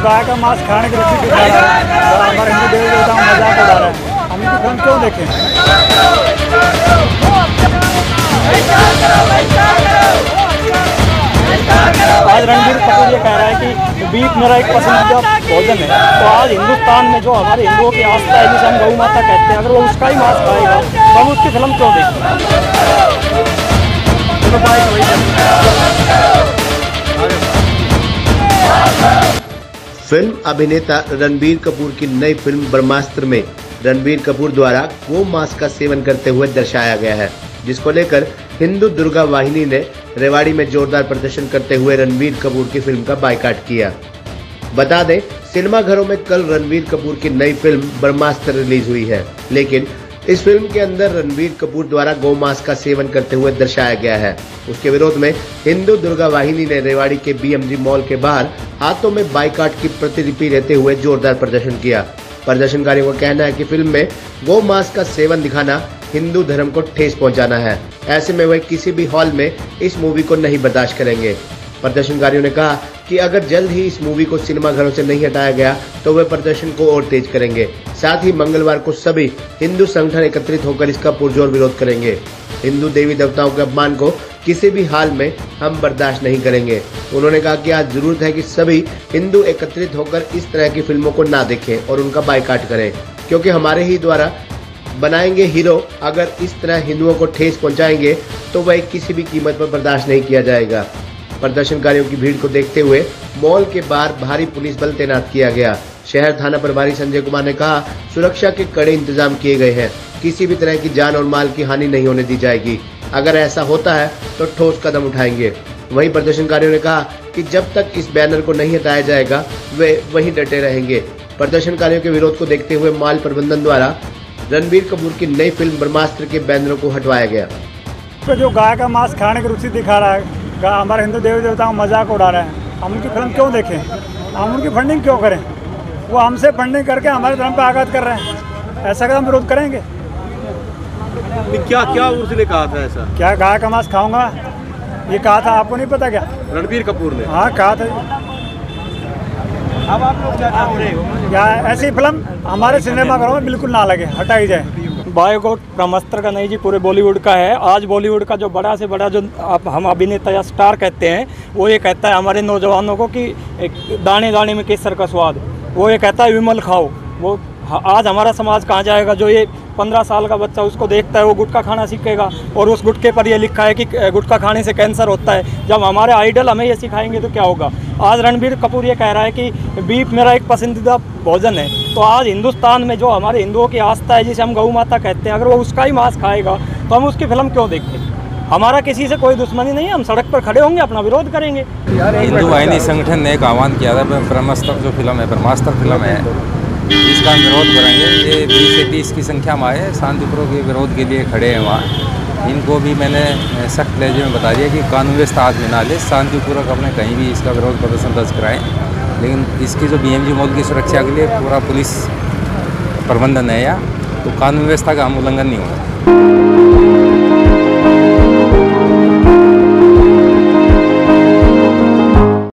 लोग गाय का मांस खाने की रुचि दिखा रहे हैं और हमारे हिंदू देवी देवताओं का मजाक उड़ा रहे हैं। हम इनको कम क्यों देखें। आज रणबीर कपूर ये कह रहा है कि बीफ मेरा एक पसंदीदा भोजन है, तो आज हिंदुस्तान में जो हमारे हिंदुओं की आस्था है जिसे हम गौ माता कहते हैं, अगर वो उसका ही मांस खाएगा तो हम उसकी फिल्म क्यों देखें। फिल्म अभिनेता रणबीर कपूर की नई फिल्म ब्रह्मास्त्र में रणबीर कपूर द्वारा गौ मांस का सेवन करते हुए दर्शाया गया है, जिसको लेकर हिंदू दुर्गा वाहिनी ने रेवाड़ी में जोरदार प्रदर्शन करते हुए रणबीर कपूर की फिल्म का बायकॉट किया। बता दें, सिनेमा घरों में कल रणबीर कपूर की नई फिल्म ब्रह्मास्त्र रिलीज हुई है, लेकिन इस फिल्म के अंदर रणबीर कपूर द्वारा गौ मांस का सेवन करते हुए दर्शाया गया है। उसके विरोध में हिंदू दुर्गा वाहिनी ने रेवाड़ी के बीएमजी मॉल के बाहर हाथों में बायकॉट की प्रतिलिपि लेते हुए जोरदार प्रदर्शन किया। प्रदर्शनकारियों का कहना है कि फिल्म में गौ मांस का सेवन दिखाना हिंदू धर्म को ठेस पहुंचाना है, ऐसे में वह किसी भी हॉल में इस मूवी को नहीं बर्दाश्त करेंगे। प्रदर्शनकारियों ने कहा कि अगर जल्द ही इस मूवी को सिनेमा घरों से नहीं हटाया गया तो वे प्रदर्शन को और तेज करेंगे। साथ ही मंगलवार को सभी हिंदू संगठन एकत्रित होकर इसका पुरजोर विरोध करेंगे। हिंदू देवी देवताओं के अपमान को किसी भी हाल में हम बर्दाश्त नहीं करेंगे। उन्होंने कहा कि आज जरूरत है कि सभी हिंदू एकत्रित होकर इस तरह की फिल्मों को ना देखें और उनका बायकॉट करें, क्योंकि हमारे ही द्वारा बनाएंगे हीरो अगर इस तरह हिंदुओं को ठेस पहुँचाएंगे तो वह किसी भी कीमत पर बर्दाश्त नहीं किया जाएगा। प्रदर्शनकारियों की भीड़ को देखते हुए मॉल के बाहर भारी पुलिस बल तैनात किया गया। शहर थाना प्रभारी संजय कुमार ने कहा, सुरक्षा के कड़े इंतजाम किए गए हैं, किसी भी तरह की जान और माल की हानि नहीं होने दी जाएगी, अगर ऐसा होता है तो ठोस कदम उठाएंगे। वहीं प्रदर्शनकारियों ने कहा कि जब तक इस बैनर को नहीं हटाया जाएगा वे वहीं डटे रहेंगे। प्रदर्शनकारियों के विरोध को देखते हुए मॉल प्रबंधन द्वारा रणबीर कपूर की नई फिल्म ब्रह्मास्त्र के बैनरों को हटवाया गया। जो गाय का मांस खाने की रुचि दिखा रहा है, हमारे हिंदू देवी देवताओं का मजाक उड़ा रहे हैं, हम उनकी फिल्म क्यों देखें, हम उनकी फंडिंग क्यों करें। वो हमसे फंडिंग करके हमारे धर्म पर आघात कर रहे हैं, ऐसा कदम विरोध करेंगे। क्या क्या उसने कहा था ऐसा, क्या गाय का मांस खाऊंगा ये कहा था, आपको नहीं पता क्या? रणबीर कपूर ने हाँ कहा था। अब आप लोग क्या क्या ऐसी फिल्म हमारे सिनेमाघरों में बिल्कुल ना लगे, हटाई जाए। बायोगॉट ब्रह्मास्त्र का नहीं जी, पूरे बॉलीवुड का है। आज बॉलीवुड का जो बड़ा से बड़ा जो हम अभिनेता या स्टार कहते हैं, वो ये कहता है हमारे नौजवानों को कि दाने दाने में केसर का स्वाद, वो ये कहता है विमल खाओ। वो आज हमारा समाज कहाँ जाएगा? जो ये 15 साल का बच्चा उसको देखता है वो गुटखा खाना सीखेगा और उस गुटखे पर ये लिखा है कि गुटखा खाने से कैंसर होता है। जब हमारे आइडल हमें ये सिखाएंगे तो क्या होगा? आज रणबीर कपूर ये कह रहा है कि बीफ मेरा एक पसंदीदा भोजन है, तो आज हिंदुस्तान में जो हमारे हिंदुओं की आस्था है जिसे हम गौ माता कहते हैं, अगर वो उसका ही मांस खाएगा तो हम उसकी फिल्म क्यों देखें। हमारा किसी से कोई दुश्मनी नहीं है, हम सड़क पर खड़े होंगे, अपना विरोध करेंगे। हिंदू वाहिनी संगठन ने एक आह्वान किया था, ब्रह्मास्त्र जो फिल्म है, ब्रह्मास्त्र फिल्म है, इसका विरोध करेंगे। ये 20 से 30 की संख्या में आए शांतिपूर्वक के विरोध के लिए खड़े हैं वहाँ। इनको भी मैंने सख्त लहजे में बता दिया कि कानून व्यवस्था हाथ में ना ले, शांतिपूर्वक अपने कहीं भी इसका विरोध प्रदर्शन दर्ज कराएं। लेकिन इसकी जो बीएमजी मॉल की सुरक्षा के लिए पूरा पुलिस प्रबंधन है या तो कानून व्यवस्था का हम उल्लंघन नहीं होगा।